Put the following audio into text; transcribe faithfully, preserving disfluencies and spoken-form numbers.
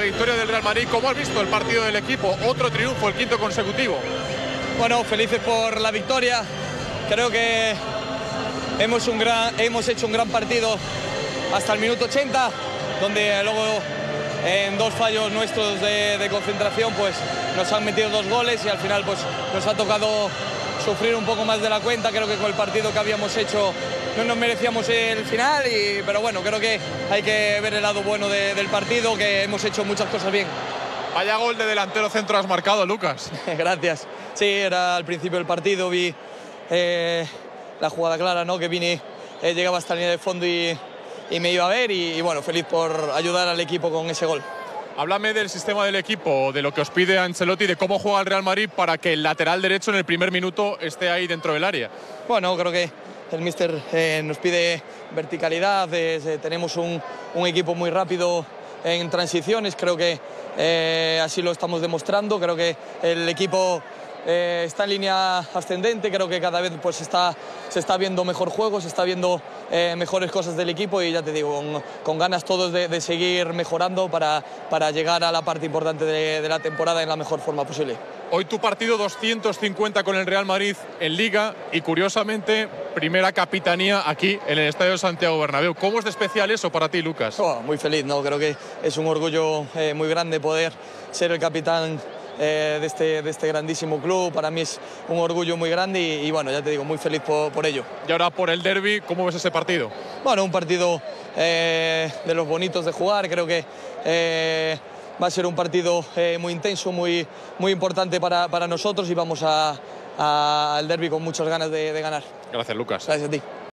la victoria del Real Madrid. ¿Cómo has visto el partido del equipo? Otro triunfo, el quinto consecutivo. Bueno, felices por la victoria. Creo que hemos, un gran, hemos hecho un gran partido hasta el minuto ochenta, donde luego en dos fallos nuestros de, de concentración pues nos han metido dos goles y al final pues nos ha tocado sufrir un poco más de la cuenta. Creo que con el partido que habíamos hecho no nos merecíamos el final, y, pero bueno, creo que hay que ver el lado bueno de, del partido, que hemos hecho muchas cosas bien. Vaya gol de delantero centro has marcado, Lucas. Gracias. Sí, era al principio del partido, vi eh, la jugada clara, ¿no? Que Vini eh, llegaba hasta la línea de fondo y, y me iba a ver, y, y bueno, feliz por ayudar al equipo con ese gol. Háblame del sistema del equipo, de lo que os pide Ancelotti, de cómo juega el Real Madrid para que el lateral derecho en el primer minuto esté ahí dentro del área. Bueno, creo que el míster eh, nos pide verticalidad, eh, tenemos un, un equipo muy rápido en transiciones, creo que eh, así lo estamos demostrando, creo que el equipo eh, está en línea ascendente, creo que cada vez pues, está, se está viendo mejor juego, se está viendo eh, mejores cosas del equipo, y ya te digo, con, con ganas todos de, de seguir mejorando para, para llegar a la parte importante de, de la temporada en la mejor forma posible. Hoy tu partido doscientos cincuenta con el Real Madrid en Liga y, curiosamente, primera capitanía aquí en el Estadio Santiago Bernabéu. ¿Cómo es de especial eso para ti, Lucas? Oh, muy feliz, ¿no? Creo que es un orgullo eh, muy grande poder ser el capitán eh, de, este, de este grandísimo club. Para mí es un orgullo muy grande y, y bueno, ya te digo, muy feliz por, por ello. Y ahora por el derbi, ¿cómo ves ese partido? Bueno, un partido eh, de los bonitos de jugar, creo que... Eh, Va a ser un partido eh, muy intenso, muy, muy importante para, para nosotros, y vamos a, a, al derbi con muchas ganas de, de ganar. Gracias, Lucas. Gracias a ti.